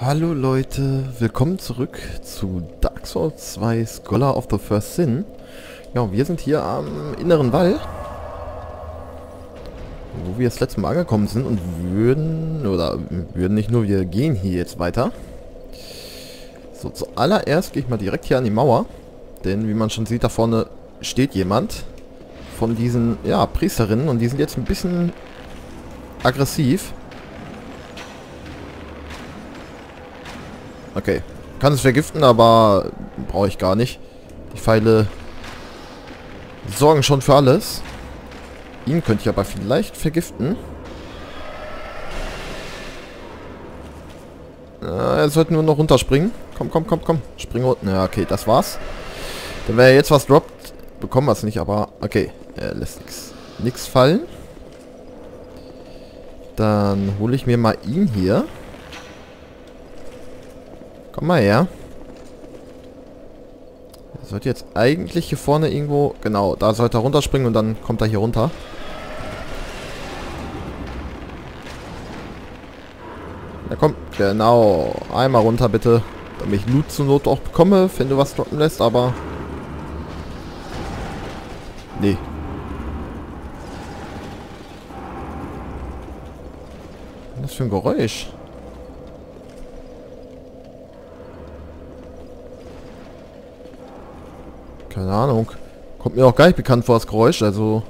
Hallo Leute, willkommen zurück zu Dark Souls 2 Scholar of the First Sin. Ja, wir sind hier am inneren Wall, wo wir das letzte Mal angekommen sind und würden nicht nur, wir gehen hier jetzt weiter. So, zuallererst gehe ich mal direkt hier an die Mauer, denn wie man schon sieht, da vorne steht jemand von diesen, ja, Priesterinnen und die sind jetzt ein bisschen aggressiv. Okay, kann es vergiften, aber brauche ich gar nicht. Die Pfeile sorgen schon für alles. Ihn könnte ich aber vielleicht vergiften. Er sollte nur noch runterspringen. Komm. Spring runter. Ja, okay, das war's. Dann wäre jetzt was droppt. Bekommen wir es nicht, aber okay. Er lässt nichts fallen. Dann hole ich mir mal ihn hier. Komm mal her. Er sollte jetzt eigentlich hier vorne irgendwo... Genau, da sollte er runterspringen und dann kommt er hier runter. Na komm, genau. Einmal runter bitte. Damit ich Loot zur Not auch bekomme, wenn du was droppen lässt, aber... Nee. Was ist das für ein Geräusch? Keine Ahnung. Kommt mir auch gar nicht bekannt vor, das Geräusch, also...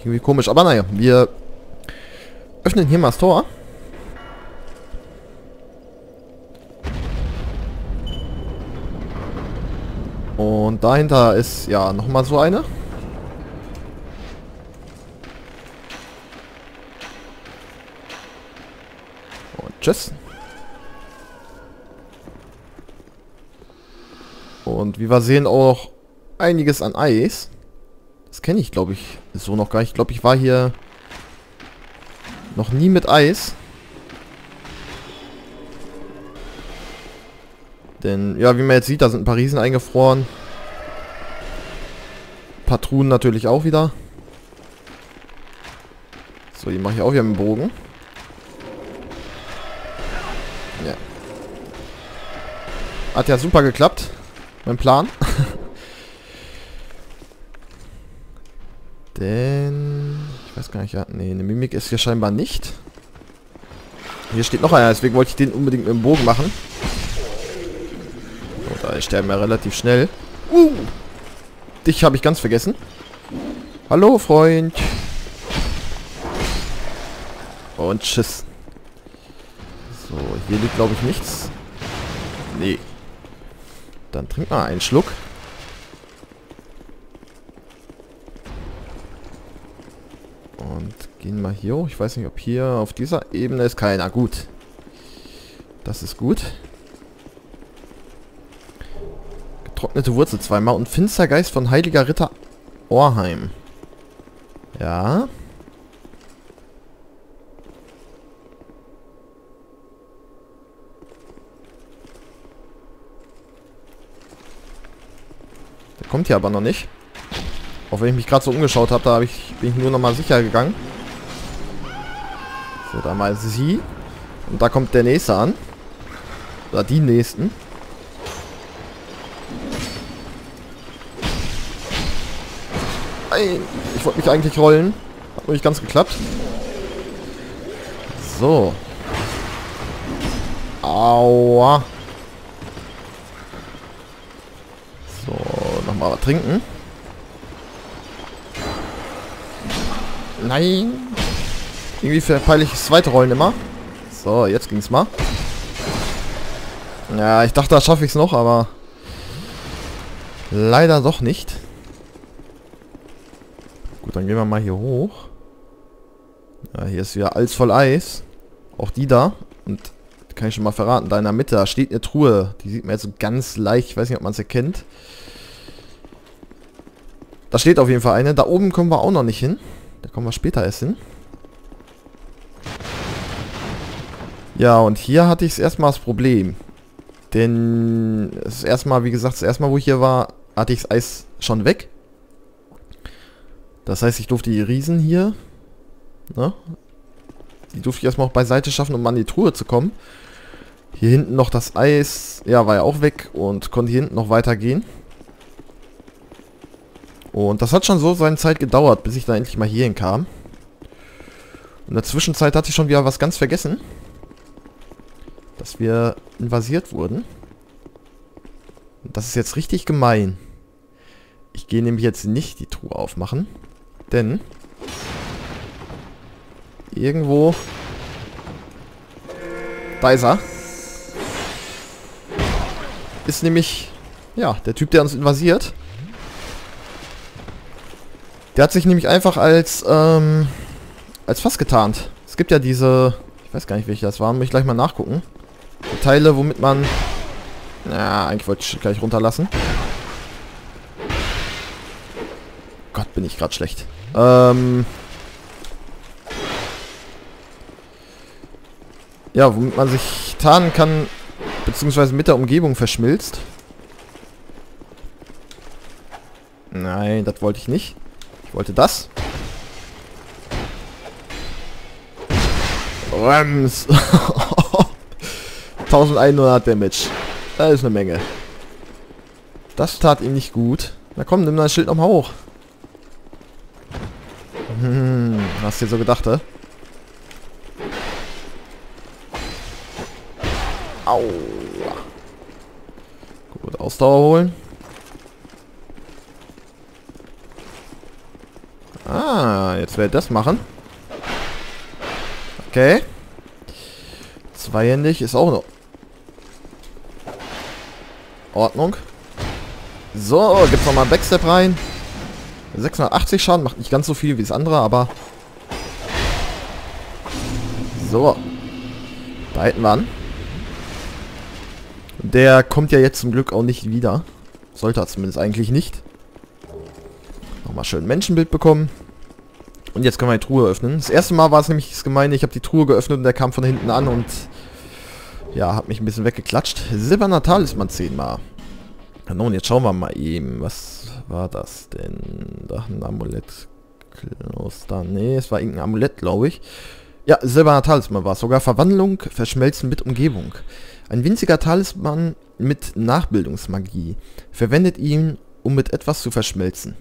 Irgendwie komisch, aber naja, wir öffnen hier mal das Tor. Und dahinter ist, ja, nochmal so eine. Und tschüss. Und wie wir sehen, auch einiges an Eis. Das kenne ich, glaube ich, so noch gar nicht. Ich glaube, ich war hier noch nie mit Eis. Denn, ja, wie man jetzt sieht, da sind ein paar Riesen eingefroren. Ein paar Truhen natürlich auch wieder. So, die mache ich auch wieder mit dem Bogen. Ja. Hat ja super geklappt. Mein Plan. Denn... Ich weiß gar nicht, ja... Ne, eine Mimik ist hier scheinbar nicht. Hier steht noch einer, deswegen wollte ich den unbedingt mit dem Bogen machen. Oh, da sterben wir relativ schnell. Dich habe ich ganz vergessen. Hallo, Freund. Und tschüss. So, hier liegt, glaube ich, nichts. Nee. Dann trink mal einen Schluck. Und gehen mal hier hoch. Ich weiß nicht, ob hier auf dieser Ebene ist keiner. Gut. Das ist gut. Getrocknete Wurzel zweimal und Finstergeist von Heiliger Ritter Orheim. Ja. Kommt hier aber noch nicht. Auch wenn ich mich gerade so umgeschaut habe, da bin ich nur noch mal sicher gegangen. So, da mal sie. Und da kommt der nächste an. Oder die nächsten. Nein, ich wollte mich eigentlich rollen. Hat nur nicht ganz geklappt. So. Aua. Mal was trinken. Nein. Irgendwie verpeile ich das zweite Rollen immer. So, jetzt ging's mal. Ja, ich dachte, da schaffe ich es noch, aber leider doch nicht. Gut, dann gehen wir mal hier hoch. Ja, hier ist wieder alles voll Eis. Auch die da. Und die kann ich schon mal verraten. Da in der Mitte, da steht eine Truhe. Die sieht man jetzt so ganz leicht. Ich weiß nicht, ob man es erkennt. Da steht auf jeden Fall eine. Da oben kommen wir auch noch nicht hin. Da kommen wir später erst hin. Ja, und hier hatte ich es erstmal das Problem. Denn das erste Mal, wie gesagt, das erste Mal, wo ich hier war, hatte ich das Eis schon weg. Das heißt, ich durfte die Riesen hier, ne, Die durfte ich erstmal auch beiseite schaffen, um an die Truhe zu kommen. Hier hinten noch das Eis. Ja, war ja auch weg und konnte hier hinten noch weitergehen. Und das hat schon so seine Zeit gedauert, bis ich dann endlich mal hierhin kam. In der Zwischenzeit hatte ich schon wieder was ganz vergessen. Dass wir invasiert wurden. Und das ist jetzt richtig gemein. Ich gehe nämlich jetzt nicht die Truhe aufmachen. Denn irgendwo... Da ist er. Ist nämlich... Ja, der Typ, der uns invasiert. Der hat sich nämlich einfach als Fass getarnt. Es gibt ja diese... Ich weiß gar nicht, welche das waren. Muss ich gleich mal nachgucken. Die Teile, womit man... Na, eigentlich wollte ich gleich runterlassen. Gott, bin ich gerade schlecht. Ja, womit man sich tarnen kann, beziehungsweise mit der Umgebung verschmilzt. Nein, das wollte ich nicht. Ich wollte das. Rams. 1100 Damage. Da ist eine Menge. Das tat ihm nicht gut. Na komm, nimm dein Schild nochmal hoch. Hm, hast du dir so gedacht, hä? Aua. Gut, Ausdauer holen. Ah, jetzt werde ich das machen. Okay. Zweihändig ist auch noch. Ordnung. So, gibt's nochmal einen Backstep rein. 680 Schaden, macht nicht ganz so viel wie das andere, aber... So. Da hätten wir an. Der kommt ja jetzt zum Glück auch nicht wieder. Sollte er zumindest eigentlich nicht. Nochmal schön Menschenbild bekommen. Und jetzt können wir die Truhe öffnen. Das erste Mal war es nämlich das Gemeine, ich habe die Truhe geöffnet und der kam von hinten an und... Ja, hat mich ein bisschen weggeklatscht. Silberner Talisman 10-mal. Nun, jetzt schauen wir mal eben. Was war das denn? Da ein Amulett. Kloster. Nee, es war irgendein Amulett, glaube ich. Ja, silberner Talisman war es. Sogar Verwandlung, Verschmelzen mit Umgebung. Ein winziger Talisman mit Nachbildungsmagie. Verwendet ihn, um mit etwas zu verschmelzen.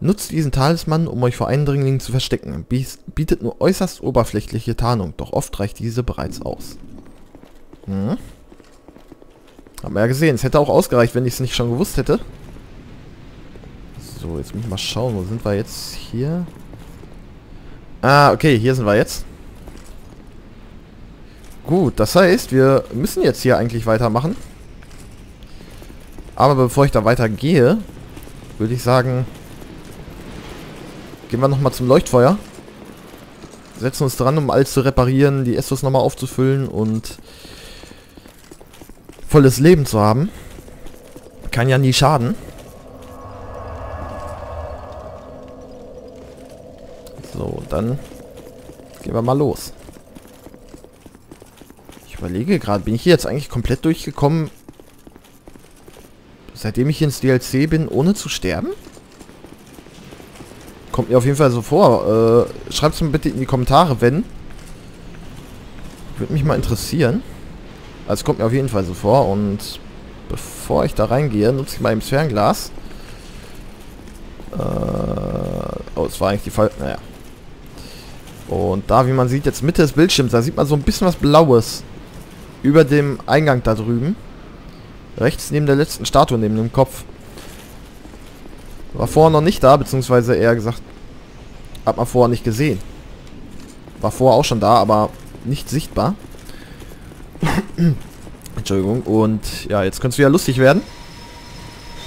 Nutzt diesen Talisman, um euch vor Eindringlingen zu verstecken. Bietet nur äußerst oberflächliche Tarnung, doch oft reicht diese bereits aus. Hm. Haben wir ja gesehen. Es hätte auch ausgereicht, wenn ich es nicht schon gewusst hätte. So, jetzt muss ich mal schauen. Wo sind wir jetzt hier? Ah, okay. Hier sind wir jetzt. Gut, das heißt, wir müssen jetzt hier eigentlich weitermachen. Aber bevor ich da weitergehe, würde ich sagen, gehen wir nochmal zum Leuchtfeuer. Setzen uns dran, um alles zu reparieren, die Essos nochmal aufzufüllen und... volles Leben zu haben. Kann ja nie schaden. So, dann gehen wir mal los. Ich überlege gerade, bin ich hier jetzt eigentlich komplett durchgekommen, seitdem ich hier ins DLC bin, ohne zu sterben? Kommt mir auf jeden Fall so vor. Schreibt es mir bitte in die Kommentare, wenn. Würde mich mal interessieren. Also kommt mir auf jeden Fall so vor und bevor ich da reingehe, nutze ich mal eben das Fernglas. Oh, es war eigentlich die Fall. Naja. Und da, wie man sieht, jetzt Mitte des Bildschirms, da sieht man so ein bisschen was Blaues. Über dem Eingang da drüben. Rechts neben der letzten Statue, neben dem Kopf. War vorher noch nicht da, beziehungsweise eher gesagt, hat man vorher nicht gesehen. War vorher auch schon da, aber nicht sichtbar. Entschuldigung. Und ja, jetzt könnte es wieder lustig werden.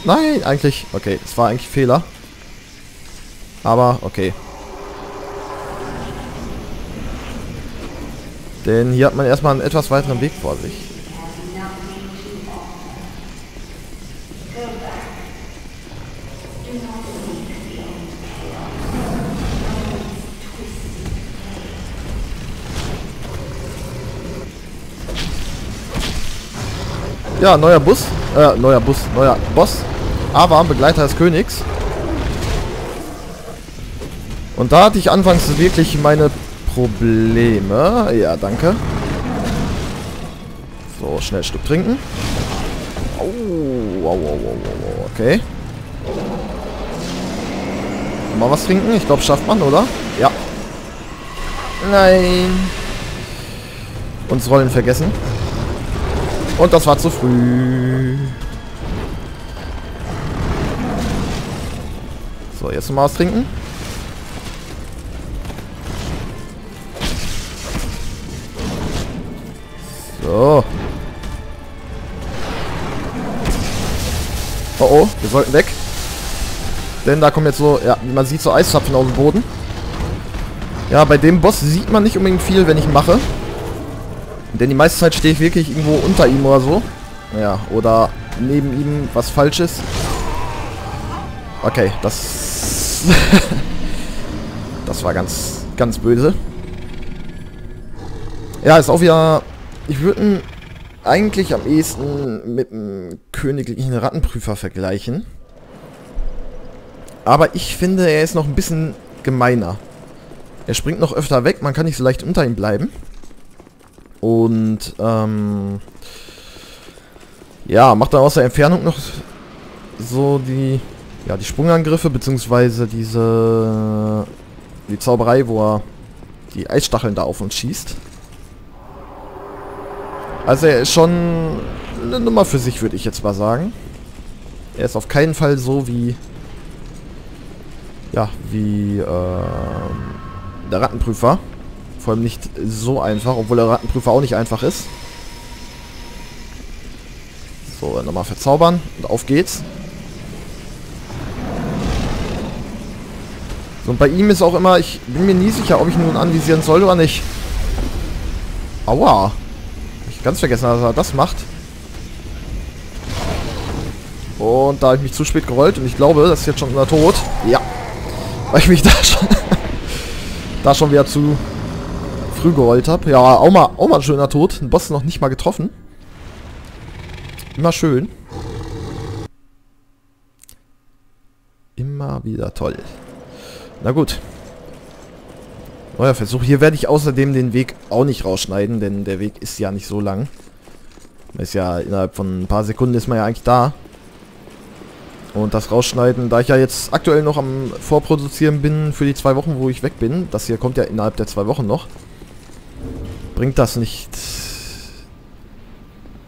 Nein, eigentlich... Okay, es war eigentlich ein Fehler. Aber, okay. Denn hier hat man erstmal einen etwas weiteren Weg vor sich. Ja, neuer Boss. Aava, Begleiter des Königs. Und da hatte ich anfangs wirklich meine Probleme. Ja, danke. So, schnell ein Stück trinken. Oh, wow, wow, wow, wow, okay. Mal was trinken? Ich glaube, schafft man, oder? Ja. Nein. Uns Rollen vergessen. Und das war zu früh. So, jetzt nochmal was trinken. So. Oh oh, wir sollten weg. Denn da kommen jetzt so, ja, man sieht so Eiszapfen auf dem Boden. Ja, bei dem Boss sieht man nicht unbedingt viel, wenn ich ihn mache. Denn die meiste Zeit stehe ich wirklich irgendwo unter ihm oder so. Ja, oder neben ihm was Falsches. Okay, das... das war ganz, ganz böse. Ja, ist auch wieder... Ich würde ihn eigentlich am ehesten mit dem königlichen Rattenprüfer vergleichen. Aber ich finde, er ist noch ein bisschen gemeiner. Er springt noch öfter weg, man kann nicht so leicht unter ihm bleiben. Und, ja, macht dann aus der Entfernung noch so die... Ja, die Sprungangriffe, beziehungsweise diese... Die Zauberei, wo er die Eisstacheln da auf uns schießt. Also er ist schon eine Nummer für sich, würde ich jetzt mal sagen. Er ist auf keinen Fall so wie... Ja, wie... der Rattenprüfer. Vor allem nicht so einfach, obwohl der Rattenprüfer auch nicht einfach ist. So, nochmal verzaubern und auf geht's. So, und bei ihm ist auch immer, ich bin mir nie sicher, ob ich ihn nun anvisieren soll oder nicht. Aua. Hab ich ganz vergessen, dass er das macht. Und da habe ich mich zu spät gerollt und ich glaube, das ist jetzt schon unser Tod. Ja. Weil ich mich da schon... da schon wieder zu früh gerollt habe. Ja, auch mal ein schöner Tod. Ein Boss noch nicht mal getroffen. Immer schön. Immer wieder toll. Na gut. Neuer Versuch. Hier werde ich außerdem den Weg auch nicht rausschneiden, denn der Weg ist ja nicht so lang. Ist ja innerhalb von ein paar Sekunden ist man ja eigentlich da. Und das Rausschneiden, da ich ja jetzt aktuell noch am Vorproduzieren bin für die 2 Wochen, wo ich weg bin, das hier kommt ja innerhalb der 2 Wochen noch, bringt das nicht...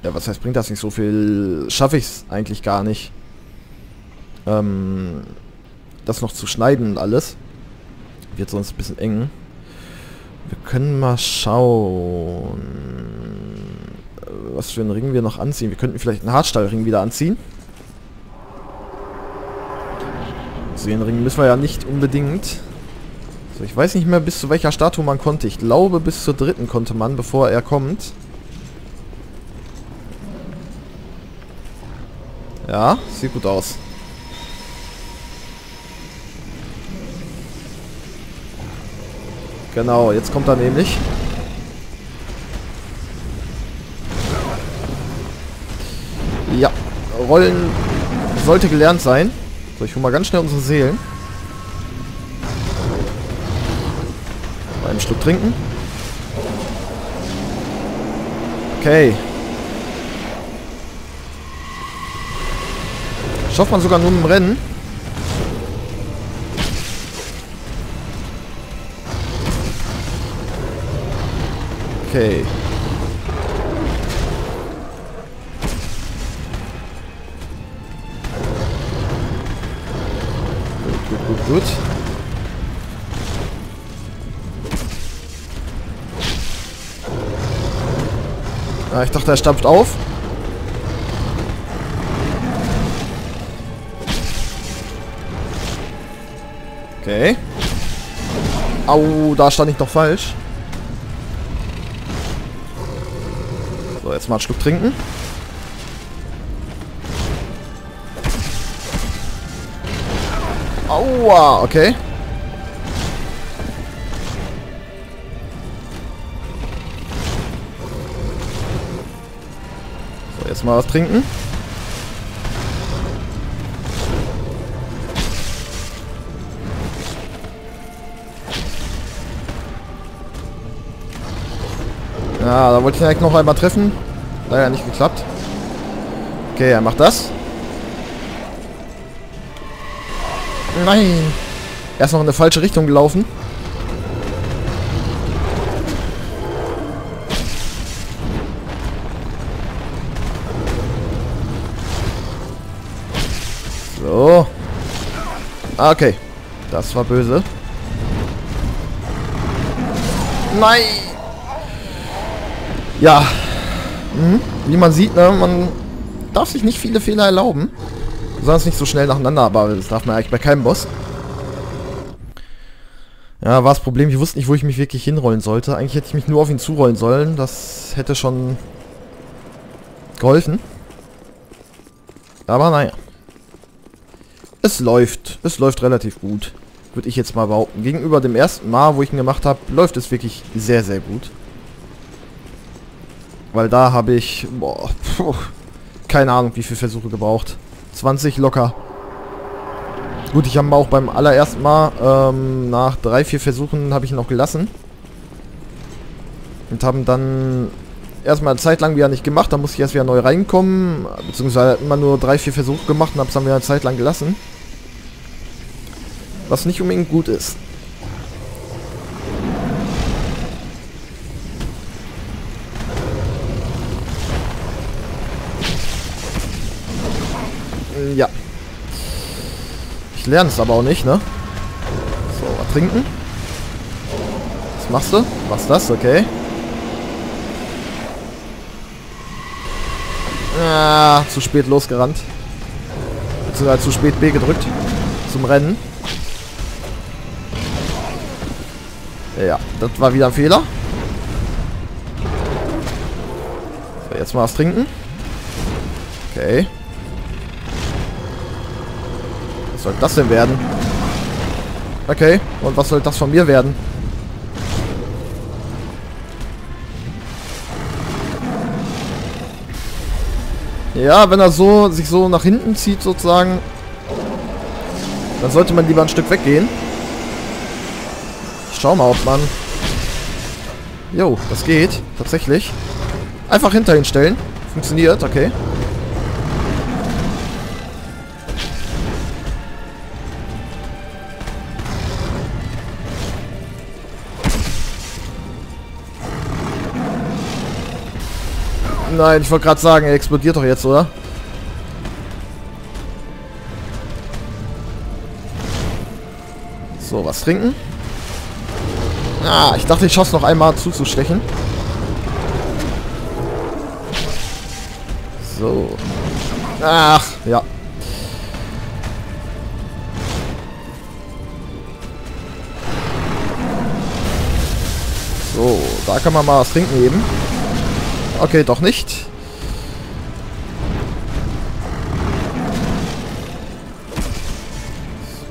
Ja, was heißt, bringt das nicht so viel? Schaffe ich es eigentlich gar nicht, das noch zu schneiden und alles. Wird sonst ein bisschen eng. Wir können mal schauen, was für einen Ring wir noch anziehen. Wir könnten vielleicht einen Hardstyle-Ring wieder anziehen. Den Ring müssen wir ja nicht unbedingt. So, ich weiß nicht mehr, bis zu welcher Statue man konnte. Ich glaube, bis zur 3. konnte man, bevor er kommt. Ja, sieht gut aus. Genau, jetzt kommt er nämlich. Ja, Rollen sollte gelernt sein. So, ich hole mal ganz schnell unsere Seelen. Mal einen Schluck trinken. Okay. Schafft man sogar nur im Rennen. Okay. Gut. Ah, ich dachte, er stampft auf. Okay. Au, da stand ich noch falsch. So, jetzt mal einen Schluck trinken. Aua, okay. So, jetzt mal was trinken. Ah, da wollte ich direkt noch einmal treffen. Leider nicht geklappt. Okay, er macht das. Nein! Er ist noch in eine falsche Richtung gelaufen. So. Ah, okay. Das war böse. Nein! Ja. Wie man sieht, ne, man darf sich nicht viele Fehler erlauben. Sonst nicht so schnell nacheinander, aber das darf man eigentlich bei keinem Boss. Ja, war das Problem, ich wusste nicht, wo ich mich wirklich hinrollen sollte. Eigentlich hätte ich mich nur auf ihn zurollen sollen. Das hätte schon geholfen. Aber naja. Es läuft. Es läuft relativ gut. Würde ich jetzt mal behaupten. Gegenüber dem ersten Mal, wo ich ihn gemacht habe, läuft es wirklich sehr, sehr gut. Weil da habe ich... Boah, puh, keine Ahnung, wie viele Versuche gebraucht. 20 locker. Gut, ich habe auch beim allerersten Mal nach 3, 4 Versuchen habe ich ihn noch gelassen. Und haben dann erstmal eine Zeit lang wieder nicht gemacht. Da musste ich erst wieder neu reinkommen. Beziehungsweise immer nur 3, 4 Versuche gemacht und habe es dann wieder eine Zeit lang gelassen. Was nicht unbedingt gut ist. Ja. Ich lerne es aber auch nicht, ne? So, was trinken. Was machst du? Was das? Okay. Ah, zu spät losgerannt. Beziehungsweise zu spät B gedrückt. Zum Rennen. Ja, das war wieder ein Fehler. So, jetzt mal was trinken. Okay. Was soll das denn werden? Okay, und was soll das von mir werden? Ja, wenn er so sich so nach hinten zieht sozusagen, dann sollte man lieber ein Stück weggehen. Ich schau mal, ob man... Jo, das geht, tatsächlich. Einfach hinter ihn stellen. Funktioniert, okay. Nein, ich wollte gerade sagen, er explodiert doch jetzt, oder? So, was trinken? Ah, ich dachte, ich schaff's noch einmal zuzustechen. So. Ach, ja. So, da kann man mal was trinken eben. Okay, doch nicht.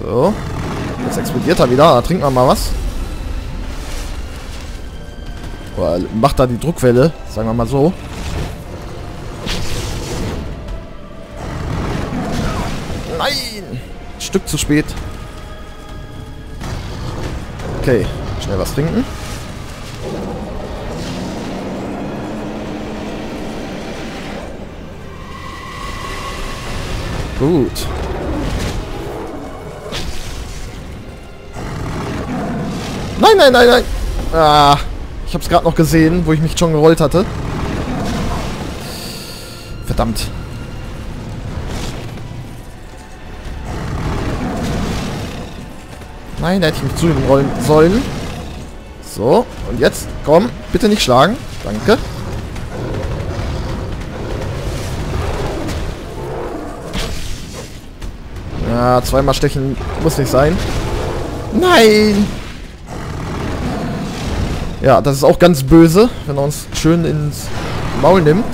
So. Jetzt explodiert er wieder. Da trinken wir mal was. Oder macht da die Druckwelle. Sagen wir mal so. Nein! Ein Stück zu spät. Okay. Schnell was trinken. Gut. Nein, nein, nein, nein. Ah, ich hab's gerade noch gesehen, wo ich mich schon gerollt hatte. Verdammt. Nein, da hätte ich mich zu ihm rollen sollen. So, und jetzt, komm, bitte nicht schlagen. Danke. Ja, zweimal stechen muss nicht sein. Nein! Ja, das ist auch ganz böse, wenn er uns schön ins Maul nimmt.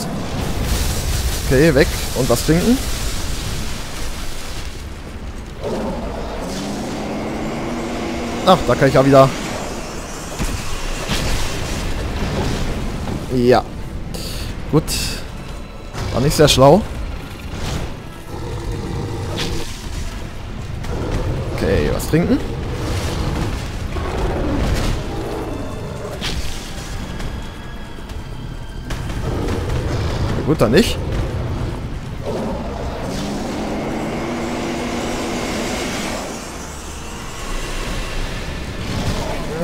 Okay, weg. Und was trinken. Ach, da kann ich ja wieder... Ja. Gut. War nicht sehr schlau. Okay, was trinken. Gut, dann nicht.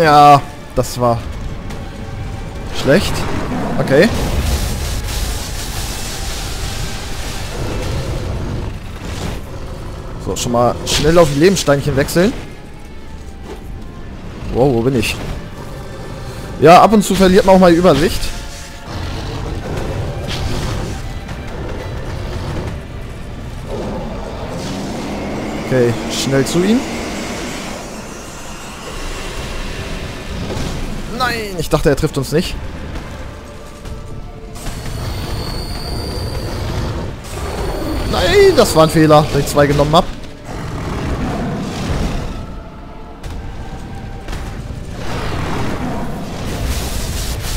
Ja, das war schlecht. Okay. So, schon mal schnell auf die Lebenssteinchen wechseln. Wow, wo bin ich? Ja, ab und zu verliert man auch mal die Übersicht. Okay, schnell zu ihm. Nein, ich dachte, er trifft uns nicht. Nein, das war ein Fehler, dass ich zwei genommen habe.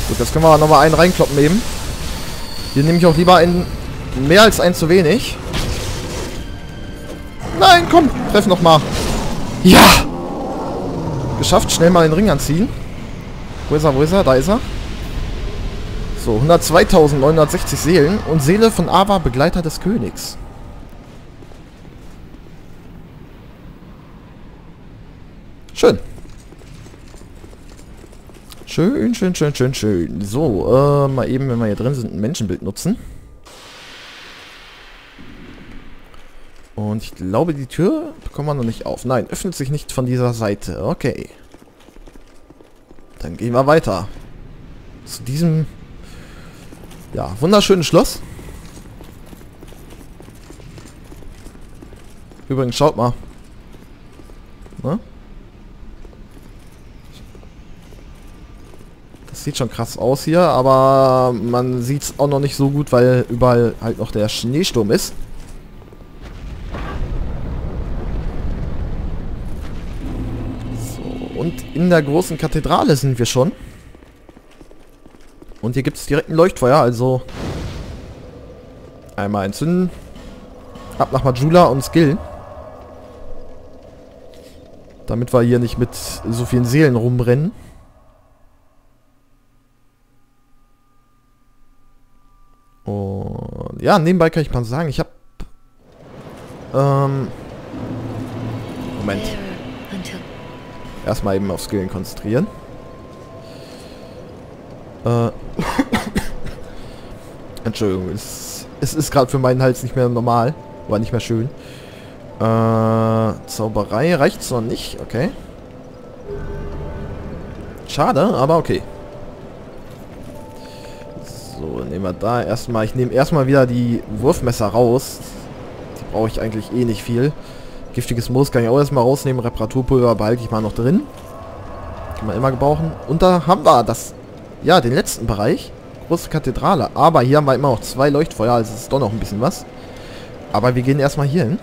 Gut, jetzt können wir nochmal einen reinkloppen eben. Hier nehme ich auch lieber einen mehr als einen zu wenig. Nein, komm, treff nochmal. Ja! Geschafft, schnell mal den Ring anziehen. Wo ist er, wo ist er? Da ist er. So, 102.960 Seelen und Seele von Aava, Begleiter des Königs. Schön. Schön, schön, schön, schön, schön. So, mal eben, wenn wir hier drin sind, ein Menschenbild nutzen. Und ich glaube, die Tür bekommen wir noch nicht auf. Nein, öffnet sich nicht von dieser Seite. Okay. Dann gehen wir weiter. Zu diesem, ja, wunderschönen Schloss. Übrigens, schaut mal. Ne? Das sieht schon krass aus hier, aber man sieht es auch noch nicht so gut, weil überall halt noch der Schneesturm ist. Und in der großen Kathedrale sind wir schon. Und hier gibt es direkt ein Leuchtfeuer, also einmal entzünden. Ab nach Majula und skillen. Damit wir hier nicht mit so vielen Seelen rumrennen. Und ja, nebenbei kann ich mal sagen, ich habe... Moment. Erstmal eben auf Skillen konzentrieren. Entschuldigung, es ist gerade für meinen Hals nicht mehr normal. War nicht mehr schön. Zauberei reicht's noch nicht, okay. Schade, aber okay. So, nehmen wir da erstmal. Ich nehme erstmal wieder die Wurfmesser raus. Die brauche ich eigentlich eh nicht viel. Giftiges Moos kann ich auch erstmal rausnehmen. Reparaturpulver behalte ich mal noch drin. Kann man immer gebrauchen. Und da haben wir das, ja, den letzten Bereich. Große Kathedrale. Aber hier haben wir immer noch zwei Leuchtfeuer, also ist doch noch ein bisschen was. Aber wir gehen erstmal hier hin.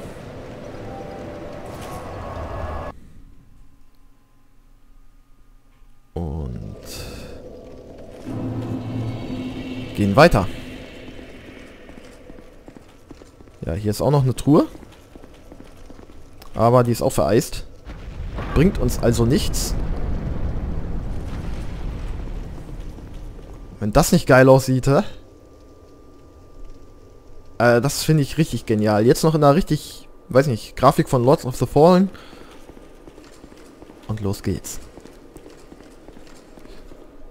Und gehen weiter. Ja, hier ist auch noch eine Truhe. Aber die ist auch vereist. Bringt uns also nichts. Wenn das nicht geil aussieht, hä? Das finde ich richtig genial. Jetzt noch in einer richtig, weiß nicht, Grafik von Lords of the Fallen. Und los geht's.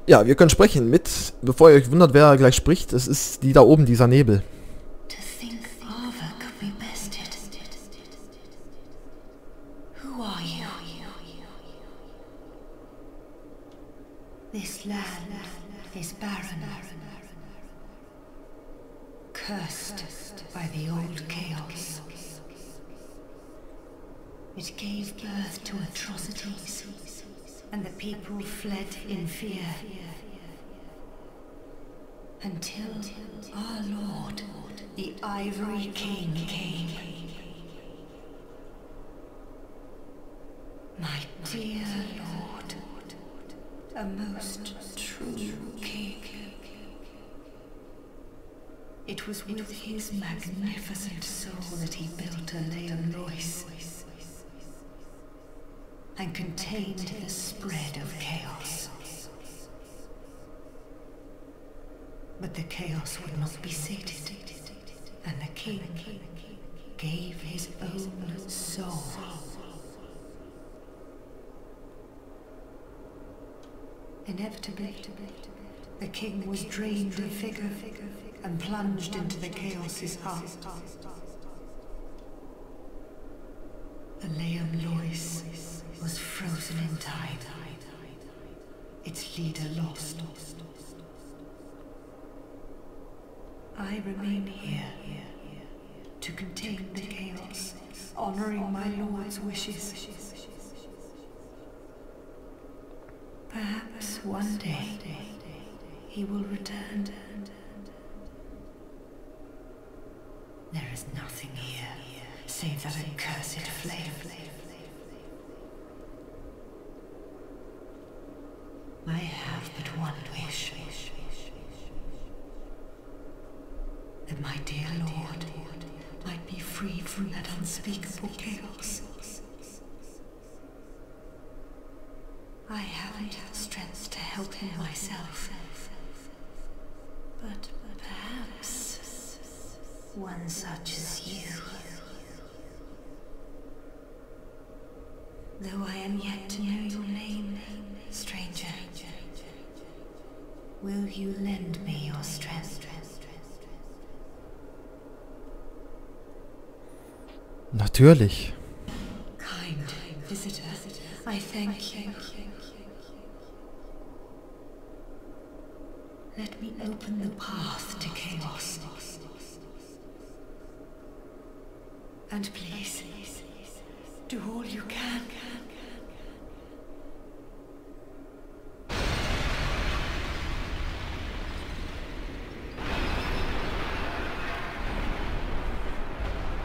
Ja, wir können sprechen mit, bevor ihr euch wundert, wer gleich spricht. Es ist die da oben, dieser Nebel. This land is barren, cursed by the old chaos. It gave birth to atrocities, and the people fled in fear. Until our Lord, the Ivory King, came. My dear Lord. A most true king. It was with his magnificent soul that he built Eleum Loyce and contained the spread of chaos. But the chaos would not be sated, and the king gave his own soul. Inevitably, the king was drained of vigor and plunged into the chaos's heart. Eleum Loyce was frozen in time, its leader lost. I remain here to contain the chaos, honoring my lord's wishes. Perhaps one day he will return. There is nothing here save that accursed flame. I have but one wish. That my dear lord might be freed from that unspeakable chaos. I haven't had strength to help him myself, but perhaps one such as you. Though I am yet to know your name, stranger, will you lend me your strength? Natürlich. Kind visitor, I thank you. Let me open the path to chaos. And please, do all you can.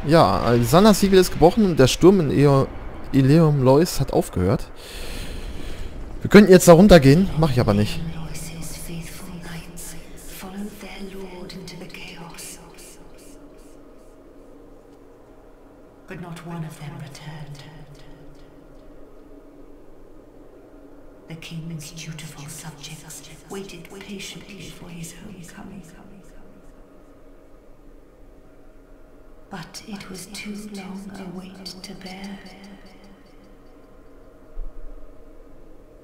Ja, Alexanders Siegel ist gebrochen und der Sturm in Eleum Loyce hat aufgehört. Wir könnten jetzt da runtergehen, mache ich aber nicht. But not one of them returned. The king's dutiful subjects waited patiently for his homecoming. But it was too long a wait to bear.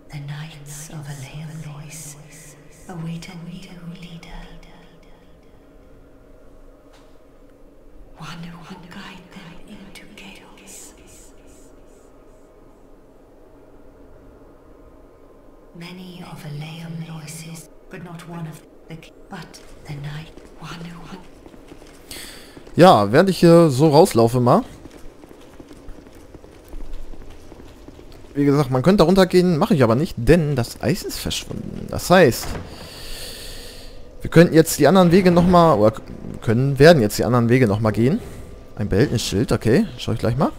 The knights of Eleum Loyce await a new leader. One who will guide them into chaos. Many of Eleum Loyce's, but not one of the, but the knight, one who. Ja, während ich hier so rauslaufe mal. Wie gesagt, man könnte da runtergehen, mache ich aber nicht, denn das Eis ist verschwunden. Das heißt, wir könnten jetzt die anderen Wege nochmal, oder werden jetzt die anderen Wege nochmal gehen. Ein Behältnisschild, okay, schaue ich gleich mal.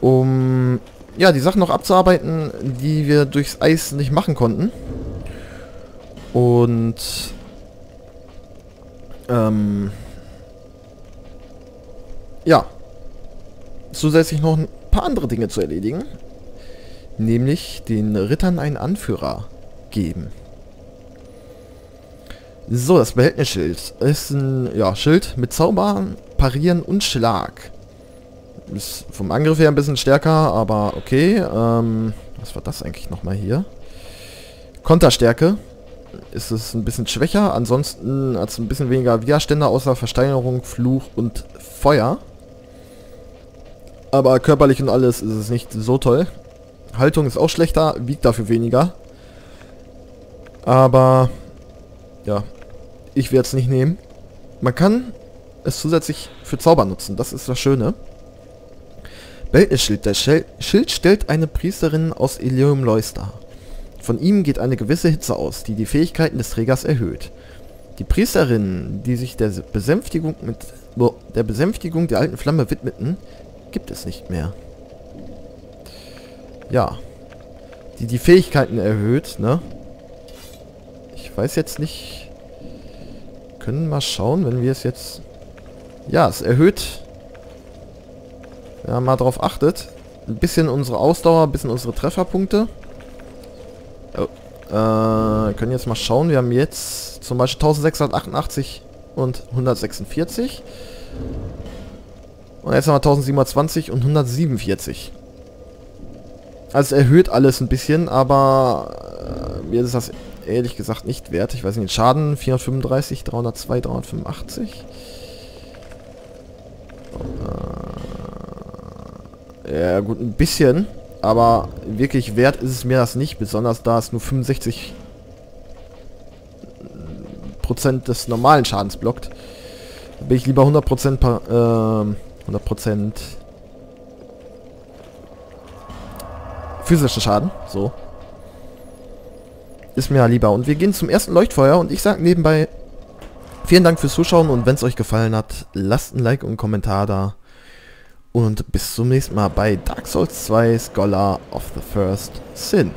Um, ja, die Sachen noch abzuarbeiten, die wir durchs Eis nicht machen konnten. Und, ja, zusätzlich noch ein paar andere Dinge zu erledigen, nämlich den Rittern einen Anführer geben. So, das Behältnisschild ist ein Schild mit Zaubern, Parieren und Schlag. Ist vom Angriff her ein bisschen stärker, aber okay. Was war das eigentlich nochmal hier? Konterstärke ist es ein bisschen schwächer, ansonsten hat es ein bisschen weniger Widerstände außer Versteinerung, Fluch und Feuer. Aber körperlich und alles ist es nicht so toll. Haltung ist auch schlechter, wiegt dafür weniger. Aber, ja, ich werde es nicht nehmen. Man kann es zusätzlich für Zauber nutzen, das ist das Schöne. Behältnisschild. Der Schild stellt eine Priesterin aus Eleum Loyce dar. Von ihm geht eine gewisse Hitze aus, die die Fähigkeiten des Trägers erhöht. Die Priesterinnen, die sich der Besänftigung der alten Flamme widmeten, gibt es nicht mehr. Ja. Die Fähigkeiten erhöht, ne? Ich weiß jetzt nicht. Wir können mal schauen, wenn wir es jetzt... Ja, es erhöht. Wenn man mal drauf achtet. Ein bisschen unsere Ausdauer, ein bisschen unsere Trefferpunkte. Können jetzt mal schauen. Wir haben jetzt Zum Beispiel 1688 und 146. Und jetzt haben wir 1720 und 147. Also erhöht alles ein bisschen, aber mir ist das ehrlich gesagt nicht wert. Ich weiß nicht, Schaden 435, 302, 385. Ja gut, ein bisschen, aber wirklich wert ist es mir das nicht, besonders da es nur 65% des normalen Schadens blockt. Da bin ich lieber 100% physischen Schaden, so. Ist mir ja lieber. Und wir gehen zum ersten Leuchtfeuer und ich sage nebenbei, vielen Dank fürs Zuschauen und wenn es euch gefallen hat, lasst ein Like und einen Kommentar da. Und bis zum nächsten Mal bei Dark Souls 2 Scholar of the First Sin.